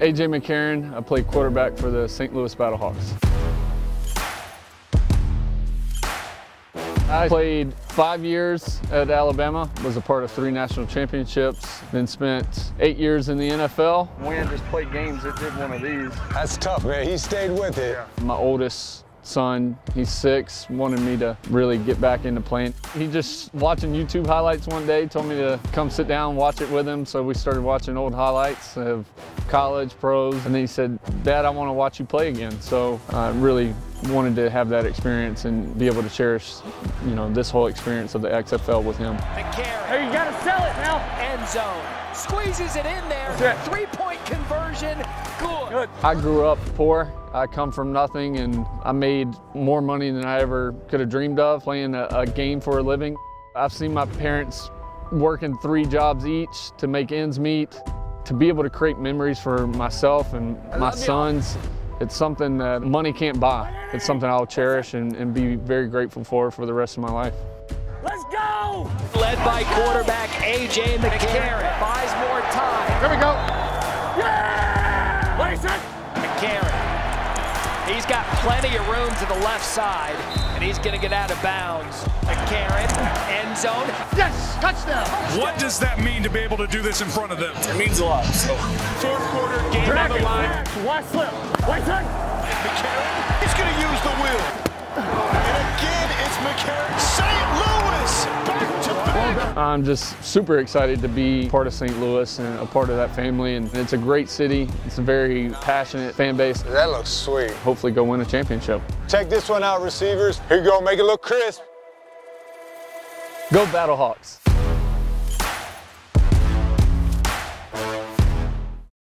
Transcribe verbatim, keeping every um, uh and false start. A J McCarron, I play quarterback for the Saint Louis Battlehawks. I played five years at Alabama, was a part of three national championships, then spent eight years in the N F L. We didn't just play games, it did one of these. That's tough, man. He stayed with it. Yeah. My oldest son, he's six, wanted me to really get back into playing. He just watching YouTube highlights one day, told me to come sit down and watch it with him, so we started watching old highlights of college, pros, and then he said, "Dad, I want to watch you play again." So I really wanted to have that experience and be able to cherish, you know, this whole experience of the X F L with him. McCarron. Hey, you got to sell it now. End zone. Squeezes it in there. Three-point conversion. Good. Good. I grew up poor. I come from nothing, and I made more money than I ever could have dreamed of playing a, a game for a living. I've seen my parents working three jobs each to make ends meet. To be able to create memories for myself and my sons, it's something that money can't buy. It's something I'll cherish and, and be very grateful for for the rest of my life. Let's go! Led by quarterback A J McCarron. Buys more time. Here we go. Yeah! Listen! McCarron. He's got plenty of room to the left side, and he's going to get out of bounds. McCarron, end zone. Yes! Touchdown! What does that mean to be able to do this in front of them? It means a lot. So. Fourth quarter, game on the line. Why slip? Why turn? McCarron. He's going to use the wheel. And again, it's McCarron. Saint Louis, back to back. I'm just super excited to be part of Saint Louis and a part of that family. And it's a great city. It's a very passionate fan base. That looks sweet. Hopefully go win a championship. Check this one out, receivers. Here you go. Make it look crisp. Go Battlehawks.